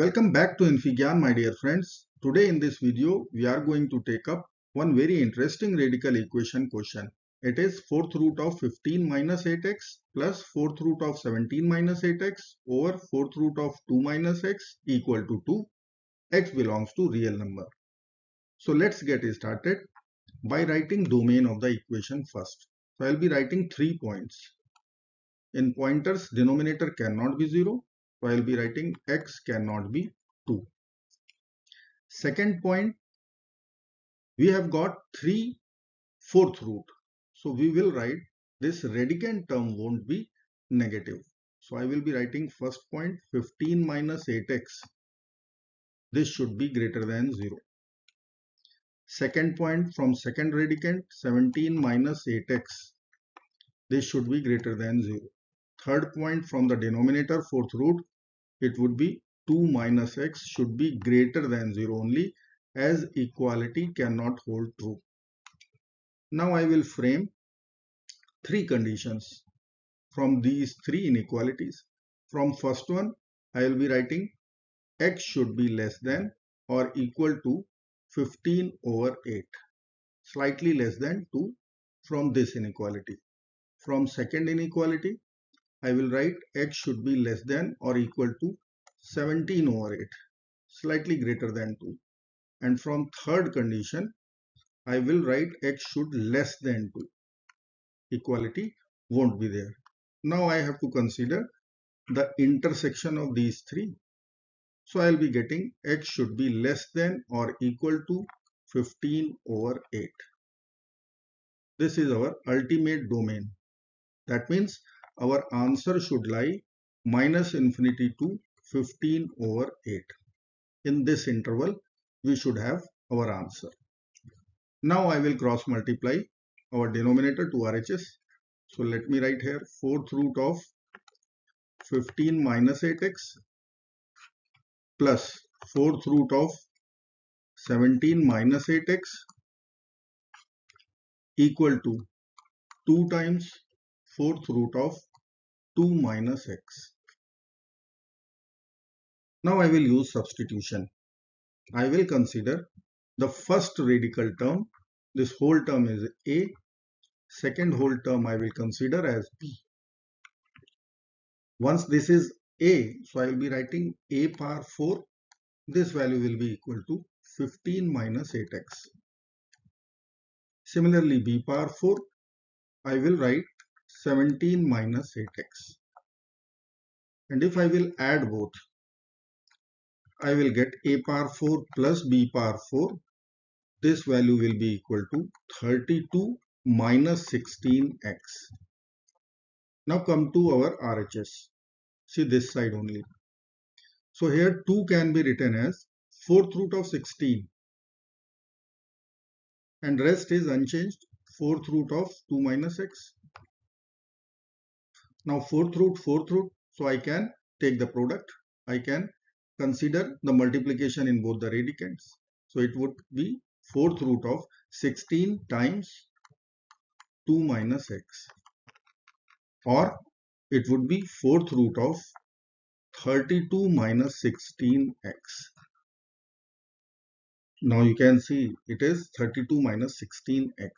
Welcome back to Infigyan, my dear friends. Today in this video, we are going to take up one very interesting radical equation question. It is 4th root of 15 minus 8x plus 4th root of 17 minus 8x over 4th root of 2 minus x equal to 2. X belongs to real number. So let's get started by writing domain of the equation first. So I'll be writing 3 points. In pointers, denominator cannot be 0. So I will be writing x cannot be 2. Second point, we have got 3 fourth root. So we will write this radicand term won't be negative. So I will be writing first point 15 minus 8x. This should be greater than 0. Second point, from second radicand 17 minus 8x. This should be greater than 0. Third point, from the denominator fourth root, it would be 2 minus x should be greater than 0 only, as equality cannot hold true. Now I will frame 3 conditions from these 3 inequalities. From first one, I will be writing x should be less than or equal to 15 over 8, slightly less than 2 from this inequality. From second inequality, I will write x should be less than or equal to 17 over 8, slightly greater than 2. And from third condition, I will write x should less than 2. Equality won't be there. Now I have to consider the intersection of these 3. So I will be getting x should be less than or equal to 15 over 8. This is our ultimate domain. That means our answer should lie minus infinity to 15 over 8. In this interval, we should have our answer. Now I will cross multiply our denominator to RHS. So let me write here 4th root of 15 minus 8x plus 4th root of 17 minus 8x equal to 2 times 4th root of 2 minus x. Now I will use substitution. I will consider the first radical term. This whole term is a. Second whole term I will consider as b. Once this is a, so I will be writing a power 4. This value will be equal to 15 minus 8x. Similarly, b power 4, I will write 17 minus 8x. And if I will add both, I will get a power 4 plus b power 4. This value will be equal to 32 minus 16x. Now come to our RHS. See this side only. So here 2 can be written as 4th root of 16. And rest is unchanged, 4th root of 2 minus x. Now 4th root, so I can take the product. I can consider the multiplication in both the radicands. So it would be 4th root of 16 times 2 minus x. Or it would be 4th root of 32 minus 16x. Now you can see it is 32 minus 16x.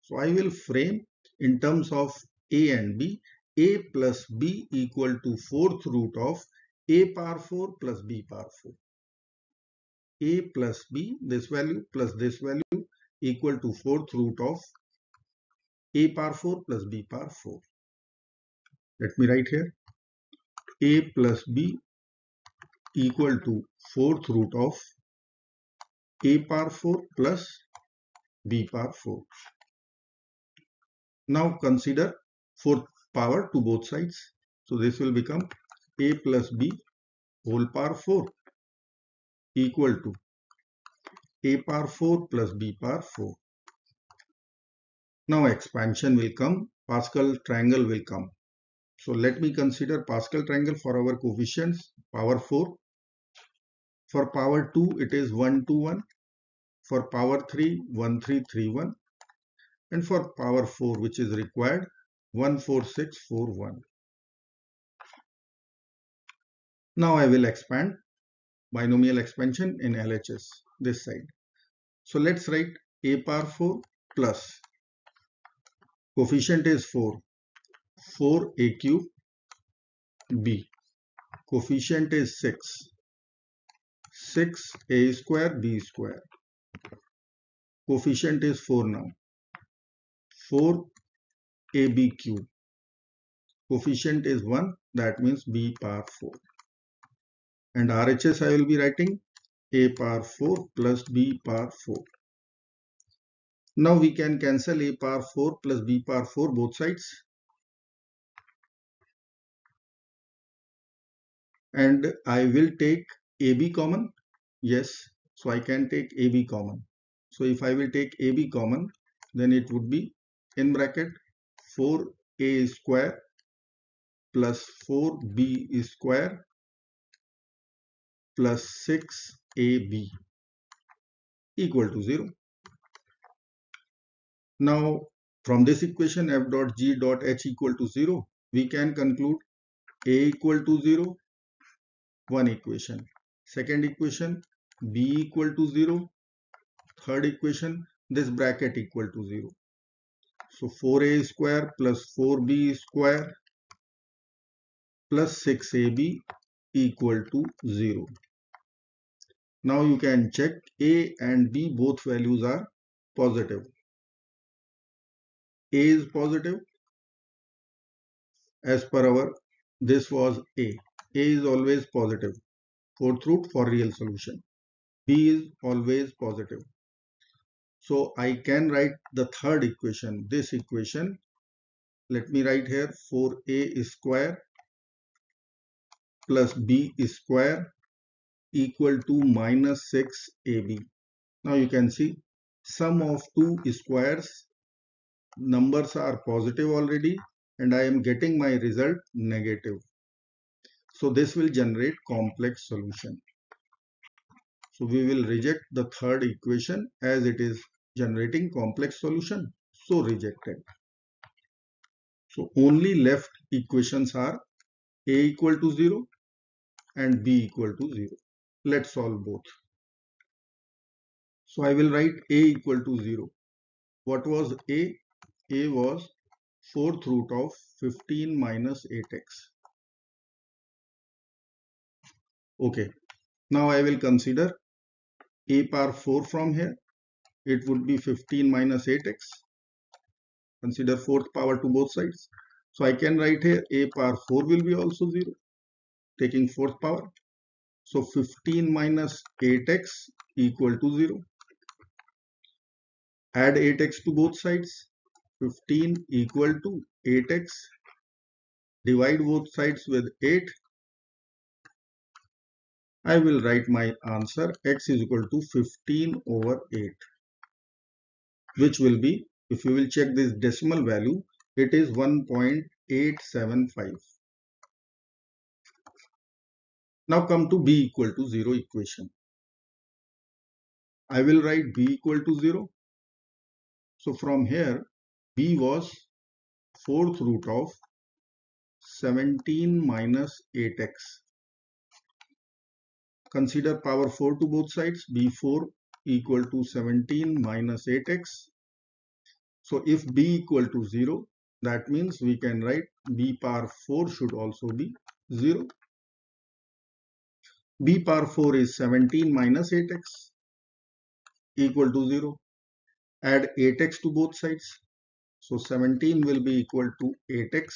So I will frame in terms of a and b. A plus b equal to 4th root of a power 4 plus b power 4. A plus b, this value plus this value, equal to 4th root of a power 4 plus b power 4. Let me write here. A plus b equal to 4th root of a power 4 plus b power 4. Now consider 4th power to both sides. So this will become a plus b whole power 4 equal to a power 4 plus b power 4. Now expansion will come, Pascal triangle will come. So let me consider Pascal triangle for our coefficients. Power 4. For power 2 it is 1, 2, 1. For power 3, 1, 3, 3, 1. And for power 4, which is required, 1, 4, 6, 4, 1. Now I will expand binomial expansion in LHS, this side. So let's write a power 4 plus coefficient is 4, 4a cube b. Coefficient is 6, 6a square b square. Coefficient is 4 now, 4ab cube. Coefficient is 1, that means b power 4. And RHS I will be writing a power 4 plus b power 4. Now we can cancel a power 4 plus b power 4 both sides. And I will take ab common. Yes, so I can take ab common. So if I will take ab common, then it would be in bracket 4a square plus 4b square plus 6ab equal to 0. Now from this equation f dot g dot h equal to 0, we can conclude a equal to 0, one equation. Second equation b equal to 0. Third equation, this bracket equal to 0. So 4a square plus 4b square plus 6ab equal to 0. Now you can check a and b both values are positive. A is positive as per our, this was a. A is always positive, fourth root for real solution. B is always positive. So I can write the third equation, this equation. Let me write here 4a square plus b square equal to minus 6ab. Now you can see sum of two squares, numbers are positive already and I am getting my result negative. So this will generate complex solution. So we will reject the third equation as it is generating complex solution. So rejected. So only left equations are a equal to 0 and b equal to 0. Let's solve both. So I will write a equal to 0. What was a? A was 4th root of 15 minus 8x. Okay, now I will consider a power 4 from here. It would be 15 minus 8x. Consider 4th power to both sides. So I can write here a power 4 will be also 0, taking 4th power. So 15 minus 8x equal to 0. Add 8x to both sides. 15 equal to 8x. Divide both sides with 8. I will write my answer x is equal to 15 over 8, which will be, if you will check this decimal value, it is 1.875. Now come to b equal to 0 equation. I will write b equal to 0. So from here, b was 4th root of 17 minus 8x. Consider power 4 to both sides, b4 equal to 17 minus 8x. So if b equal to 0, that means we can write b power 4 should also be 0. b power 4 is 17 minus 8x equal to 0. Add 8x to both sides. So 17 will be equal to 8x.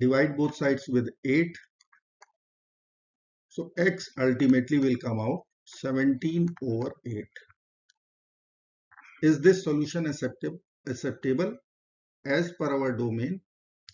Divide both sides with 8. So x ultimately will come out 17 over 8. Is this solution acceptable? As per our domain,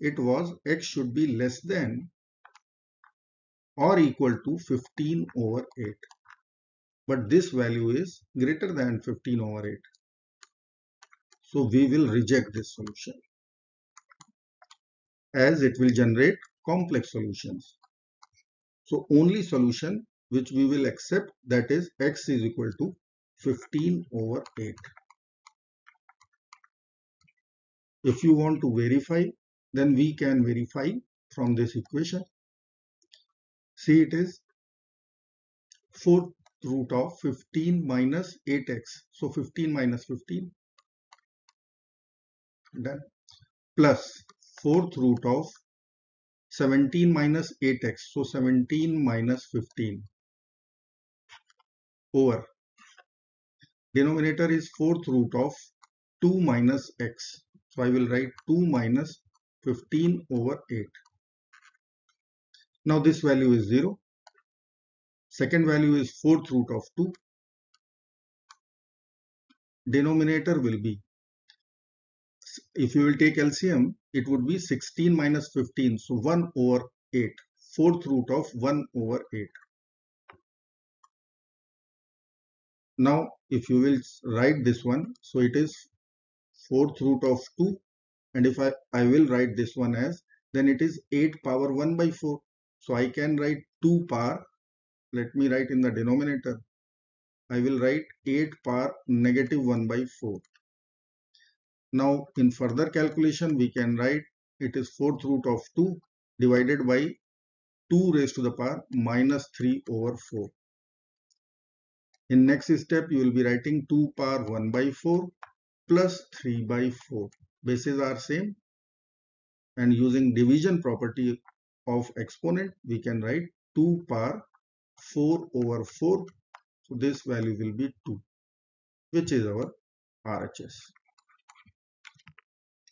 it was x should be less than or equal to 15 over 8. But this value is greater than 15 over 8. So we will reject this solution as it will generate complex solutions. So only solution which we will accept, that is x is equal to 15 over 8. If you want to verify, then we can verify from this equation. See, it is 4th root of 15 minus 8x. So 15 minus 15. Done. Plus 4th root of 17 minus 8x. So 17 minus 15. Over. Denominator is 4th root of 2 minus x. So I will write 2 minus 15 over 8. Now this value is 0. Second value is 4th root of 2. Denominator will be, if you will take LCM, it would be 16 minus 15. So 1 over 8. 4th root of 1 over 8. Now, if you will write this one, so it is 4th root of 2, and if I will write this one as, then it is 8 power 1 by 4. So I can write 2 power, let me write in the denominator, I will write 8 power negative 1 by 4. Now, in further calculation, we can write it is 4th root of 2 divided by 2 raised to the power minus 3 over 4. In next step, you will be writing 2 power 1 by 4 plus 3 by 4. Bases are same. And using division property of exponent, we can write 2 power 4 over 4. So this value will be 2, which is our RHS.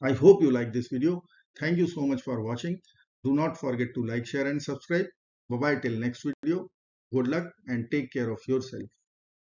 I hope you like this video. Thank you so much for watching. Do not forget to like, share and subscribe. Bye-bye till next video. Good luck and take care of yourself.